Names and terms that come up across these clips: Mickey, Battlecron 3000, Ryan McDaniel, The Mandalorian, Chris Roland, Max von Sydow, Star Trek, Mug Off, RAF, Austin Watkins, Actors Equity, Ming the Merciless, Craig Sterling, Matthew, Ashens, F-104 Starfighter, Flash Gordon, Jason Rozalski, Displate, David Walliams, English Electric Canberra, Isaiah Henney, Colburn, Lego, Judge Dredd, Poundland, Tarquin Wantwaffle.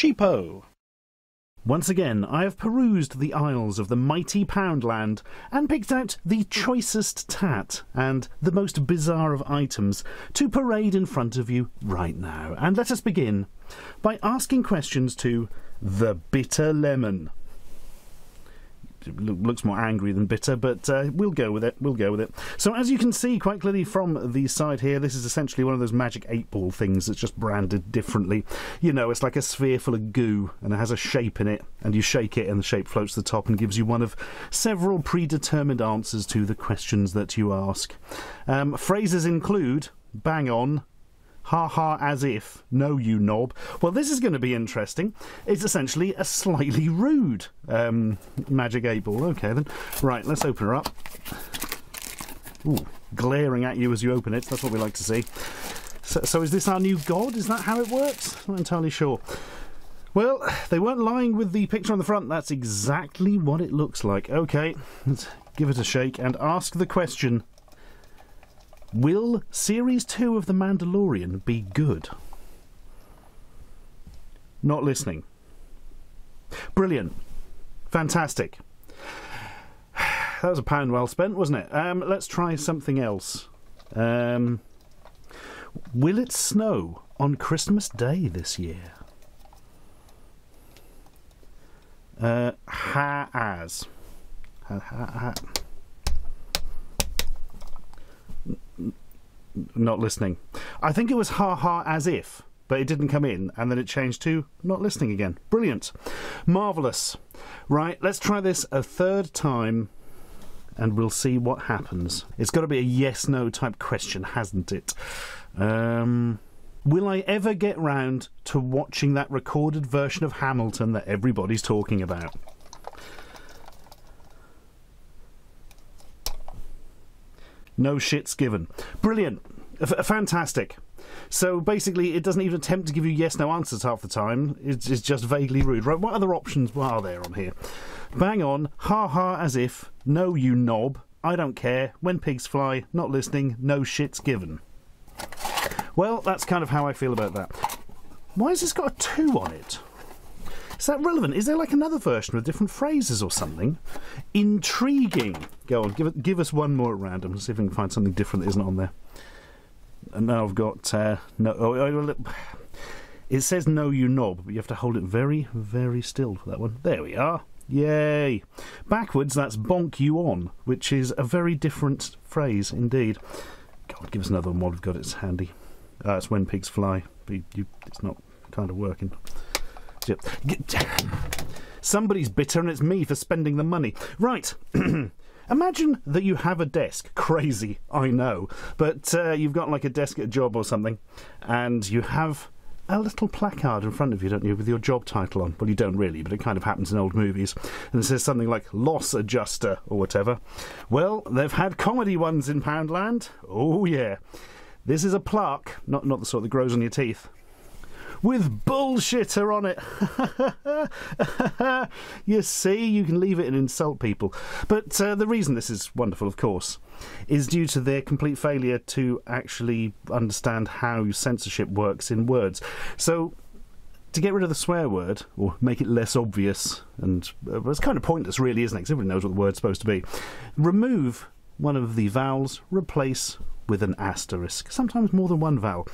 cheapo. Once again, I have perused the aisles of the mighty Poundland and picked out the choicest tat and the most bizarre of items to parade in front of you right now. And let us begin by asking questions to the bitter lemon. Looks more angry than bitter, but we'll go with it, So as you can see quite clearly from the side here, this is essentially one of those magic 8-ball things that's just branded differently. You know, it's like a sphere full of goo, and it has a shape in it, and you shake it and the shape floats to the top and gives you one of several predetermined answers to the questions that you ask. Phrases include, bang on, ha ha as if, no you knob. Well, this is going to be interesting. It's essentially a slightly rude magic 8-ball. Okay then. Right, let's open her up. Ooh, glaring at you as you open it. That's what we like to see. So is this our new god? Is that how it works? I'm not entirely sure. Well, they weren't lying with the picture on the front. That's exactly what it looks like. Okay, let's give it a shake and ask the question. Will Series 2 of The Mandalorian be good? Not listening. Brilliant. Fantastic. That was a pound well spent, wasn't it? Let's try something else. Will it snow on Christmas Day this year? Not listening. I think it was ha ha as if, but it didn't come in, and then it changed to not listening again. Brilliant. Marvellous. Right, let's try this a third time and we'll see what happens. It's got to be a yes no type question, hasn't it? Will I ever get round to watching that recorded version of Hamilton that everybody's talking about? No shit's given. Brilliant. Fantastic. So basically it doesn't even attempt to give you yes no answers half the time. It's just vaguely rude. Right, what other options are there on here? Bang on, ha ha as if, no you knob, I don't care, when pigs fly, not listening, no shit's given. Well, that's kind of how I feel about that. Why has this got a 2 on it? Is that relevant? Is there like another version with different phrases or something? Intriguing. Go on, give us one more at random. See if we can find something different that isn't on there. And now I've got no. It says no, you knob, but you have to hold it very, very still for that one. There we are. Yay. Backwards, that's bonk you on, which is a very different phrase indeed. God, give us another one while we've got it handy. It's when pigs fly, but it's not kind of working. Somebody's bitter and it's me for spending the money. Right. Imagine that you have a desk. Crazy, I know. But you've got like a desk at a job or something, and you have a little placard in front of you, don't you, with your job title on. Well, you don't really, but it kind of happens in old movies. And it says something like loss adjuster or whatever. Well, they've had comedy ones in Poundland. Oh yeah. This is a plaque, not the sort that grows on your teeth, with bullshitter on it. You see, you can leave it and insult people. But the reason this is wonderful, of course, is due to their complete failure to actually understand how censorship works in words. So to get rid of the swear word, or make it less obvious, and it's kind of pointless really, isn't it, because everybody knows what the word's supposed to be, remove one of the vowels, replace with an asterisk, sometimes more than one vowel.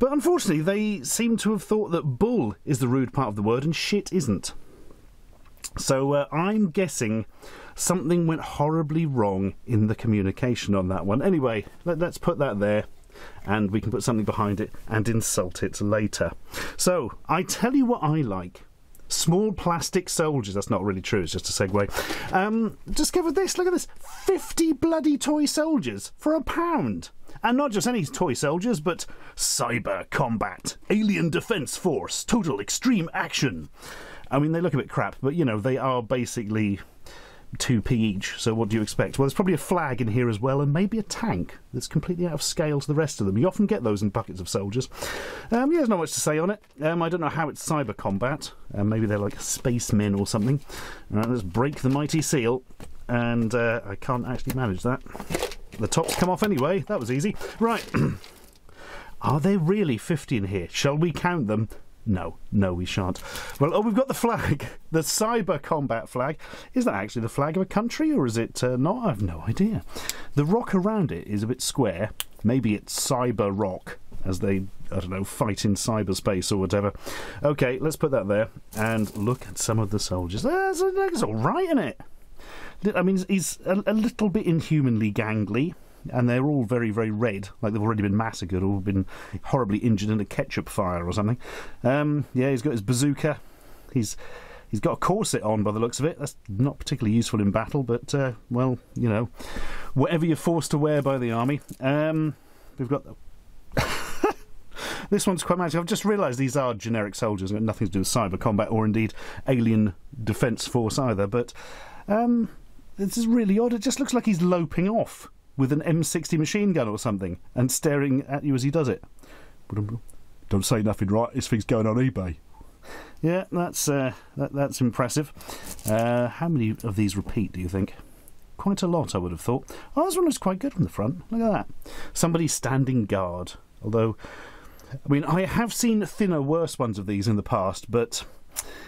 But unfortunately they seem to have thought that bull is the rude part of the word and shit isn't. So I'm guessing something went horribly wrong in the communication on that one. Anyway, let's put that there, and we can put something behind it and insult it later. So I tell you what I like. Small plastic soldiers. That's not really true, it's just a segue. Discovered this, look at this. 50 bloody toy soldiers for £1. And not just any toy soldiers, but cyber combat, alien defense force, total extreme action. I mean, they look a bit crap, but you know, they are basically 2p each, so what do you expect? Well, there's probably a flag in here as well, and maybe a tank that's completely out of scale to the rest of them. You often get those in buckets of soldiers. Yeah, there's not much to say on it. I don't know how it's cyber combat. Maybe they're like spacemen or something. All right, let's break the mighty seal, and I can't actually manage that. The top's come off anyway. That was easy. Right. Are there really 50 in here? Shall we count them? No, we shan't. Well, oh, we've got the flag, the cyber combat flag. Is that actually the flag of a country, or is it not? I've no idea. The rock around it is a bit square. Maybe it's cyber rock, as they, I don't know, fight in cyberspace or whatever. Okay, let's put that there and look at some of the soldiers. It's all right, isn't it? I mean, he's a little bit inhumanly gangly, and they're all very, very red, like they've already been massacred or been horribly injured in a ketchup fire or something. Yeah, he's got his bazooka. He's got a corset on by the looks of it. That's not particularly useful in battle, but, well, you know, whatever you're forced to wear by the army. We've got... This one's quite magic. I've just realised these are generic soldiers. They've got nothing to do with cyber combat or, indeed, alien defence force either, but... this is really odd. It just looks like he's loping off with an M60 machine gun or something and staring at you as he does it. Don't say nothing, right? This thing's going on eBay. Yeah, that's impressive. How many of these repeat, do you think? Quite a lot, I would have thought. Oh, this one looks quite good from the front. Look at that. Somebody standing guard. Although, I mean, I have seen thinner, worse ones of these in the past, but...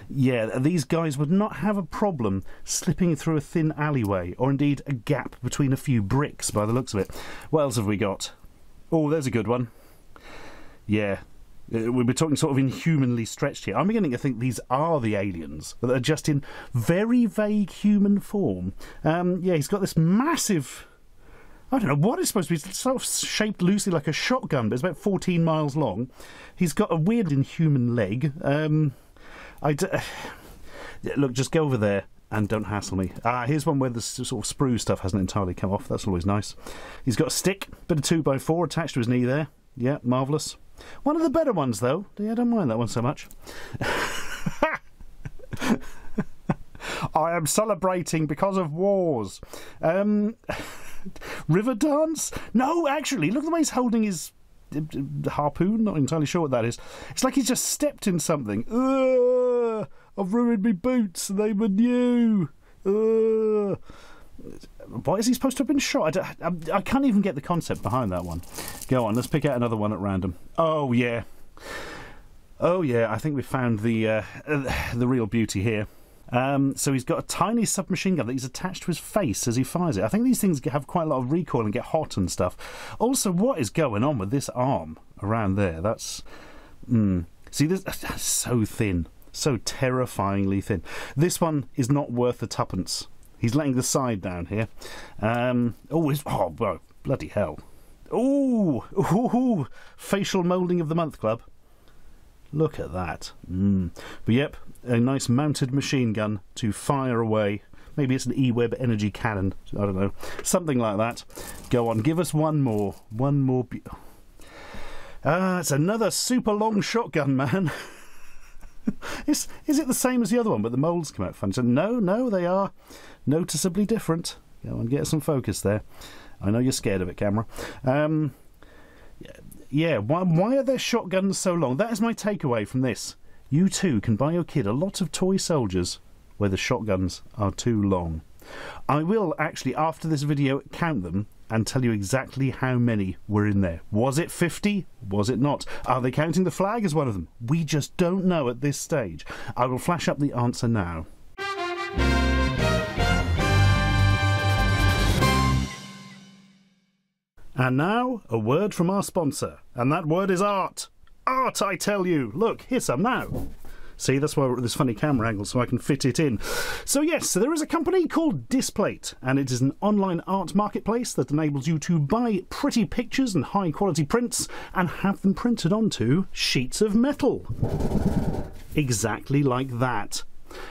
Yeah, these guys would not have a problem slipping through a thin alleyway, or indeed a gap between a few bricks by the looks of it. What else have we got? Oh, there's a good one. Yeah, we're talking sort of inhumanly stretched here. I'm beginning to think these are the aliens that are just in very vague human form. Yeah, he's got this massive... I don't know what it's supposed to be. It's sort of shaped loosely like a shotgun, but it's about 14 miles long. He's got a weird inhuman leg. Look, just go over there and don't hassle me. Here's one where the sort of sprue stuff hasn't entirely come off. That's always nice. He's got a stick, bit of 2x4 attached to his knee there. Yeah, marvellous. One of the better ones, though. Yeah, I don't mind that one so much. I am celebrating because of wars. River dance? No, actually, look at the way he's holding his... harpoon? Not entirely sure what that is. It's like he's just stepped in something. Ugh, I've ruined my boots. They were new. Ugh. Why is he supposed to have been shot? I can't even get the concept behind that one. Go on, let's pick out another one at random. Oh yeah. Oh yeah, I think we found the real beauty here. So he's got a tiny submachine gun that he's attached to his face as he fires it. I think these things have quite a lot of recoil and get hot and stuff. Also, what is going on with this arm around there? That's... See, this, that's so thin. So terrifyingly thin. This one is not worth a tuppence. He's letting the side down here. Oh, bro, bloody hell. Ooh, facial moulding of the month club. Look at that. But yep, a nice mounted machine gun to fire away. Maybe it's an E-Web energy cannon. I don't know. Something like that. Go on, give us one more. One more. It's another super long shotgun, man. Is it the same as the other one, but the moulds come out funny? So no, they are noticeably different. Go on, get some focus there. I know you're scared of it, camera. Yeah, why are their shotguns so long? That is my takeaway from this. You too can buy your kid a lot of toy soldiers where the shotguns are too long. I will actually, after this video, count them and tell you exactly how many were in there. Was it 50? Was it not? Are they counting the flag as one of them? We just don't know at this stage. I will flash up the answer now. And now, a word from our sponsor, and that word is art. Art, I tell you. Look, here's some now. See, that's why we're at this funny camera angle, so I can fit it in. So yes, there is a company called Displate, and it is an online art marketplace that enables you to buy pretty pictures and high-quality prints and have them printed onto sheets of metal. Exactly like that.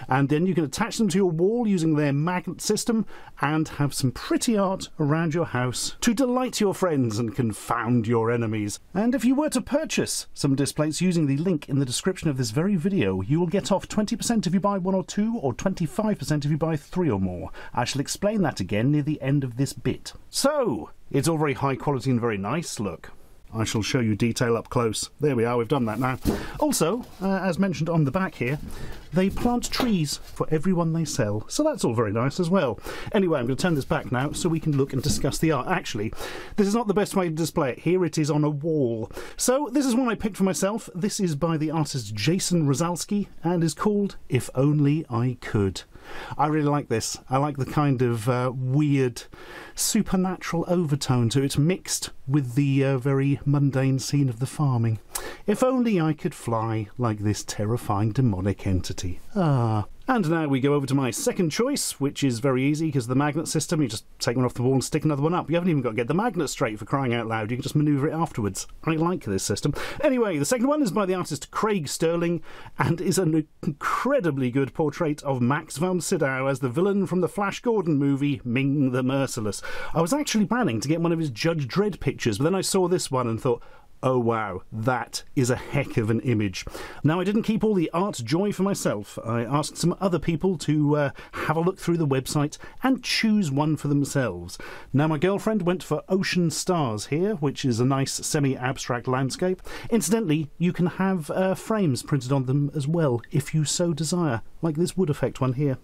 And then you can attach them to your wall using their magnet system and have some pretty art around your house to delight your friends and confound your enemies. And if you were to purchase some Displates using the link in the description of this very video, you will get off 20% if you buy one or two, or 25% if you buy three or more. I shall explain that again near the end of this bit. So, it's all very high quality and very nice, look. I shall show you detail up close. There we are, we've done that now. Also, as mentioned on the back here, they plant trees for everyone they sell, so that's all very nice as well. Anyway, I'm going to turn this back now so we can look and discuss the art. Actually, this is not the best way to display it. Here it is on a wall. So this is one I picked for myself. This is by the artist Jason Rozalski and is called If Only I Could. I really like this. I like the kind of weird supernatural overtone to it, mixed with the very mundane scene of the farming. If only I could fly like this terrifying demonic entity. Ah. And now we go over to my second choice, which is very easy because the magnet system, you just take one off the wall and stick another one up. You haven't even got to get the magnet straight, for crying out loud. You can just manoeuvre it afterwards. I like this system. Anyway, the second one is by the artist Craig Sterling and is an incredibly good portrait of Max von Sydow as the villain from the Flash Gordon movie, Ming the Merciless. I was actually planning to get one of his Judge Dredd pictures, but then I saw this one and thought, oh wow, that is a heck of an image. Now, I didn't keep all the art joy for myself. I asked some other people to have a look through the website and choose one for themselves. Now, my girlfriend went for Ocean Stars here, which is a nice semi-abstract landscape. Incidentally, you can have frames printed on them as well, if you so desire, like this wood effect one here.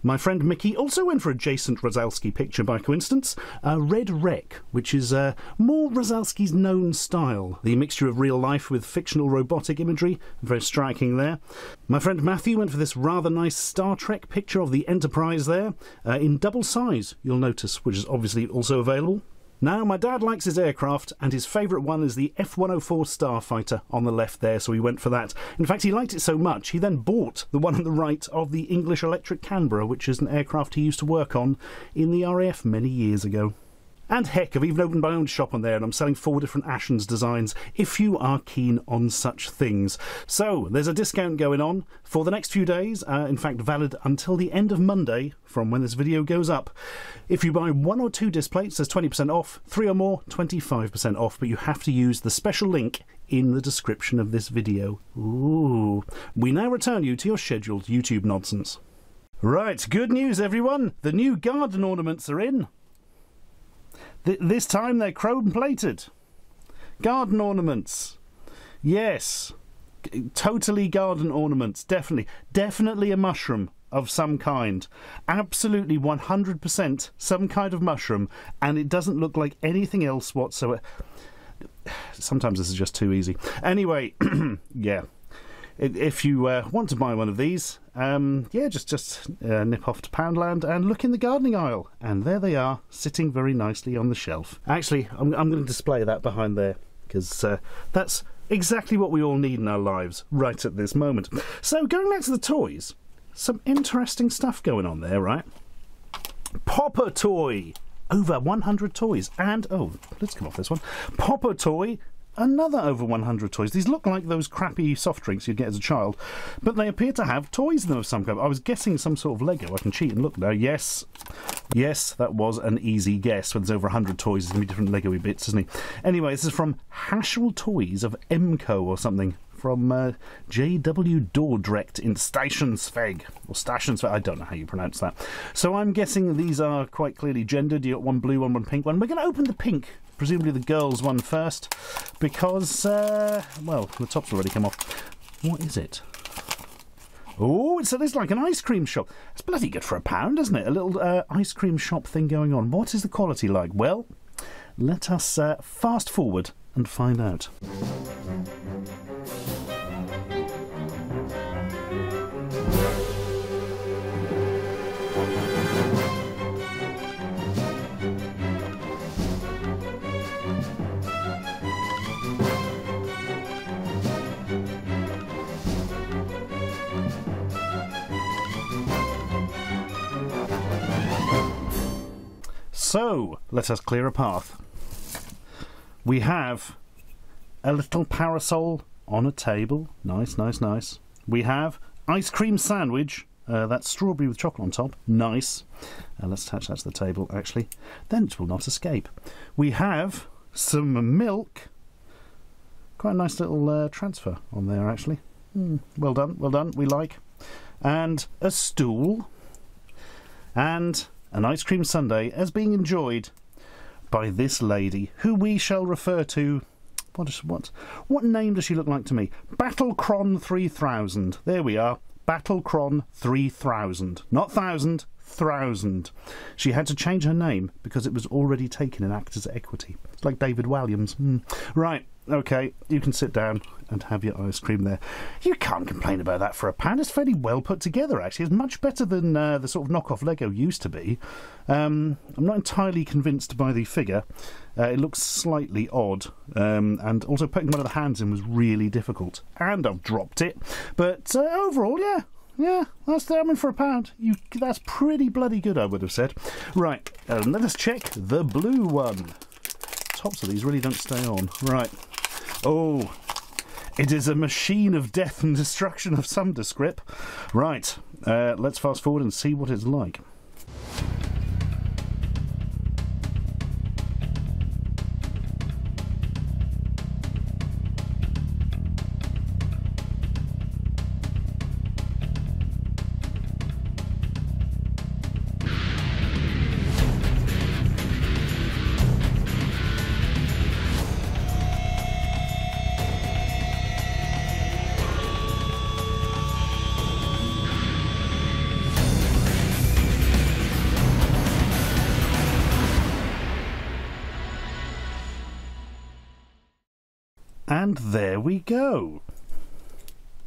My friend Mickey also went for a Jason Rozalski picture by coincidence, Red Wreck, which is more Rozalski's known style. The mixture of real life with fictional robotic imagery, very striking there. My friend Matthew went for this rather nice Star Trek picture of the Enterprise there, in double size, you'll notice, which is obviously also available. Now, my dad likes his aircraft, and his favourite one is the F-104 Starfighter on the left there, so he went for that. In fact, he liked it so much, he then bought the one on the right of the English Electric Canberra, which is an aircraft he used to work on in the RAF many years ago. And heck, I've even opened my own shop on there, and I'm selling 4 different Ashens designs, if you are keen on such things. So, there's a discount going on for the next few days, in fact valid until the end of Monday, from when this video goes up. If you buy 1 or 2 displates, there's 20% off, 3 or more, 25% off, but you have to use the special link in the description of this video. Ooh. We now return you to your scheduled YouTube nonsense. Right, good news everyone! The new garden ornaments are in! This time they're chrome-plated. Garden ornaments. Yes. Totally garden ornaments. Definitely. Definitely a mushroom of some kind. Absolutely 100% some kind of mushroom. And it doesn't look like anything else whatsoever. Sometimes this is just too easy. Anyway, yeah. If you want to buy one of these, yeah, just nip off to Poundland and look in the gardening aisle. And there they are, sitting very nicely on the shelf. Actually, I'm going to display that behind there, because that's exactly what we all need in our lives right at this moment. So, going back to the toys, some interesting stuff going on there, right? Popper toy! Over 100 toys. And, oh, let's come off this one. Popper toy! Another over 100 toys. These look like those crappy soft drinks you'd get as a child, but they appear to have toys in them of some kind. I was guessing some sort of Lego. I can cheat and look now. Yes. Yes, that was an easy guess. When there's over 100 toys, there's going to be different Lego-y bits, isn't it? Anyway, this is from Hashel Toys of MCO or something, from J.W. Dordrecht in Stationsveg, or Stationsveg, I don't know how you pronounce that. So I'm guessing these are quite clearly gendered. You got one blue one, one pink one. We're going to open the pink, presumably the girls one first, because, well, the top's already come off. What is it? Oh, it's like an ice cream shop. It's bloody good for £1, isn't it? A little ice cream shop thing going on. What is the quality like? Well, let us fast forward and find out. So, let us clear a path. We have a little parasol on a table. Nice, nice, nice. We have ice cream sandwich. That's strawberry with chocolate on top. Nice. Let's attach that to the table, actually. Then it will not escape. We have some milk. Quite a nice little transfer on there, actually. Well done, well done. We like. And a stool. And an ice cream sundae as being enjoyed by this lady, who we shall refer to What name does she look like to me? Battlecron 3000. There we are. Battlecron 3000. Not 1,000. 1,000. She had to change her name because it was already taken in Actors Equity. It's like David Walliams. Right. Okay, you can sit down and have your ice cream there. You can't complain about that for a pound. It's fairly well put together, actually. It's much better than the sort of knockoff Lego used to be. I'm not entirely convinced by the figure. It looks slightly odd, and also putting one of the hands in was really difficult. And I've dropped it. But overall, yeah, that's the, I mean, for a pound, that's pretty bloody good, I would have said. Right, let us check the blue one. Tops of these really don't stay on. Right. Oh, it is a machine of death and destruction of some descript. Right, let's fast forward and see what it's like. And there we go.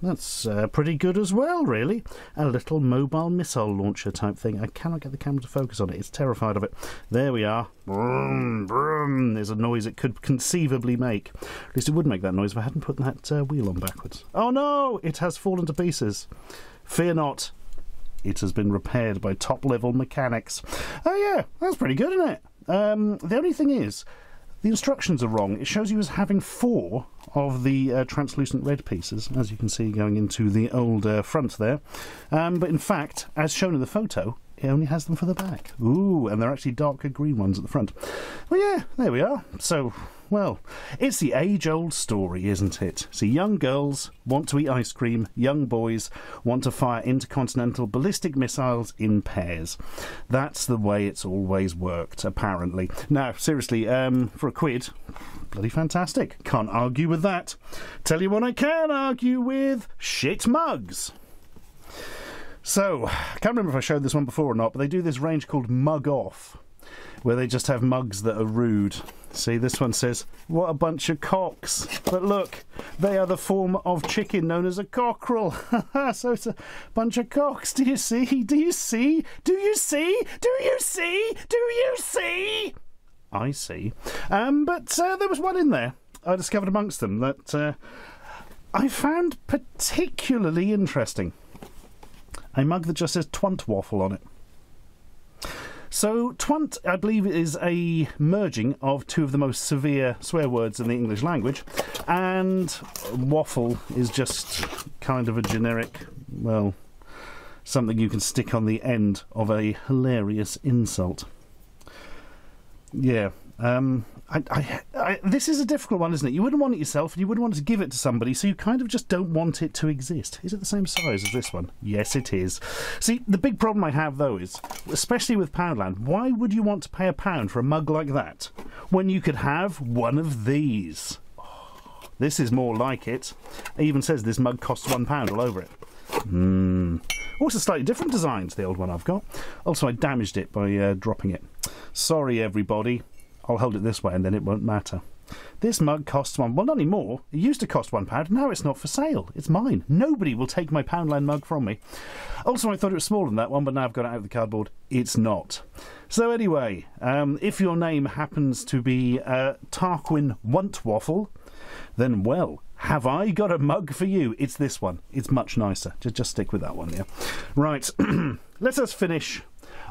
That's pretty good as well, really. A little mobile missile launcher type thing. I cannot get the camera to focus on it. It's terrified of it. There we are. Vroom, vroom. There's a noise it could conceivably make. At least it would make that noise if I hadn't put that wheel on backwards. Oh no! It has fallen to pieces. Fear not. It has been repaired by top-level mechanics. Oh yeah, that's pretty good, isn't it? The only thing is, the instructions are wrong. It shows you as having 4 of the translucent red pieces, as you can see going into the old front there. But in fact, as shown in the photo, it only has them for the back. Ooh, and they're actually darker green ones at the front. Well, yeah, there we are. So, well, it's the age-old story, isn't it? See, young girls want to eat ice cream. Young boys want to fire intercontinental ballistic missiles in pairs. That's the way it's always worked, apparently. Now, seriously, for a quid, bloody fantastic. Can't argue with that. Tell you what I can argue with, shit mugs. So, I can't remember if I showed this one before or not, but they do this range called Mug Off, where they just have mugs that are rude. See, this one says, what a bunch of cocks. But look, they are the form of chicken known as a cockerel. So it's a bunch of cocks. Do you see? Do you see? Do you see? Do you see? Do you see? I see. But there was one in there I discovered amongst them that I found particularly interesting. A mug that just says Twantwaffle on it. So twant, I believe, is a merging of 2 of the most severe swear words in the English language, and waffle is just kind of a generic, well, something you can stick on the end of a hilarious insult. Yeah. This is a difficult one, isn't it? You wouldn't want it yourself, and you wouldn't want to give it to somebody, so you kind of just don't want it to exist. Is it the same size as this one? Yes, it is. See, the big problem I have, though, is, especially with Poundland, why would you want to pay £1 for a mug like that when you could have one of these? Oh, this is more like it. It even says this mug costs £1 all over it. Also slightly different design to the old one I've got. Also, I damaged it by dropping it. Sorry, everybody. I'll hold it this way and then it won't matter. This mug costs £1. Well, not anymore. It used to cost £1. Now it's not for sale. It's mine. Nobody will take my Poundland mug from me. Also, I thought it was smaller than that one, but now I've got it out of the cardboard. It's not. So anyway, if your name happens to be Tarquin Wantwaffle, then, well, have I got a mug for you? It's this one. It's much nicer. Just stick with that one, yeah. Right. Let us finish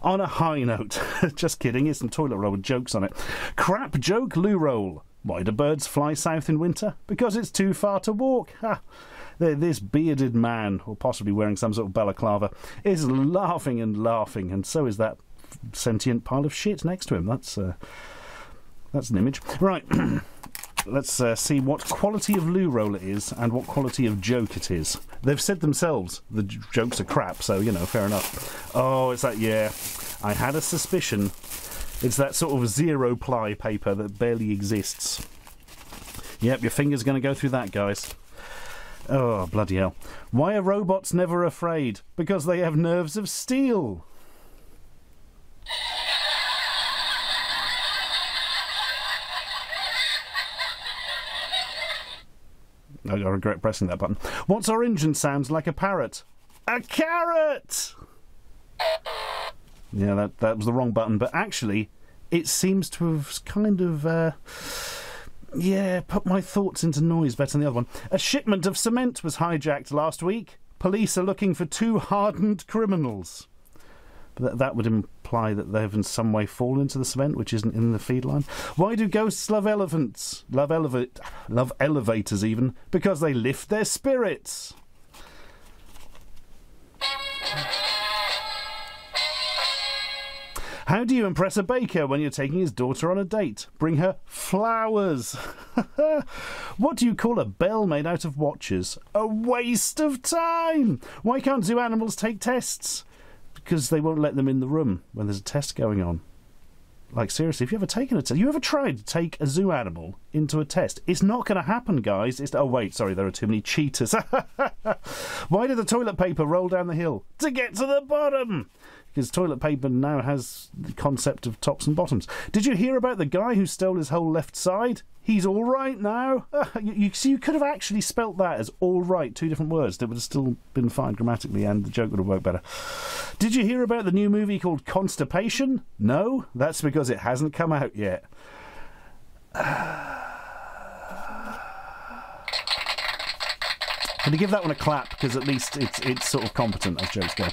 on a high note. Just kidding, here's some toilet roll jokes on it. Crap joke loo roll. Why do birds fly south in winter? Because it's too far to walk. Ha! This bearded man, or possibly wearing some sort of balaclava, is laughing and laughing, and so is that sentient pile of shit next to him. That's an image. Right, let's see what quality of loo roll it is and what quality of joke it is. They've said themselves the jokes are crap, so, you know, fair enough. Oh, it's that, yeah, I had a suspicion. It's that sort of zero-ply paper that barely exists. Yep, your finger's going to go through that, guys. Oh, bloody hell. Why are robots never afraid? Because they have nerves of steel. I regret pressing that button. What's orange and sounds like a parrot? A carrot! Yeah, that was the wrong button, but actually, it seems to have kind of, yeah, put my thoughts into noise better than the other one. A shipment of cement was hijacked last week. Police are looking for two hardened criminals. But that would imply that they've in some way fallen into the cement, which isn't in the feed line. Why do ghosts love elephants? Love elevators even, because they lift their spirits. How do you impress a baker when you're taking his daughter on a date? Bring her flowers. What do you call a bell made out of watches? A waste of time. Why can't zoo animals take tests? Because they won't let them in the room when there's a test going on. Like, seriously, have you ever taken a test? You ever tried to take a zoo animal into a test? It's not going to happen, guys. It's... Oh, wait, sorry, there are too many cheaters. Why did the toilet paper roll down the hill? To get to the bottom! Because toilet paper now has the concept of tops and bottoms. Did you hear about the guy who stole his whole left side? He's all right now. You see, you could have actually spelt that as all right, two different words. That would have still been fine grammatically and the joke would have worked better. Did you hear about the new movie called Constipation? No, that's because it hasn't come out yet. Can you give that one a clap? Because at least it's sort of competent, as jokes go.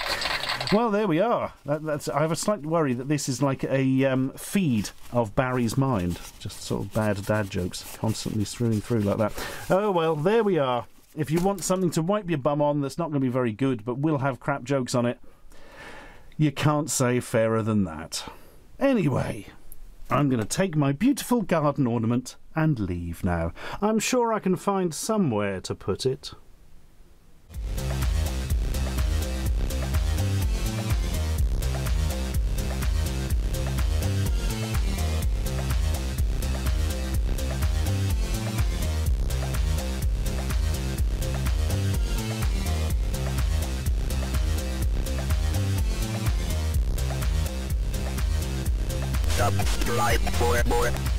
Well, there we are. I have a slight worry that this is like a feed of Barry's mind. Just sort of bad dad jokes constantly streaming through like that. Oh, well, there we are. If you want something to wipe your bum on that's not going to be very good, but will have crap jokes on it, you can't say fairer than that. Anyway, I'm going to take my beautiful garden ornament and leave now. I'm sure I can find somewhere to put it. Subscribe for more.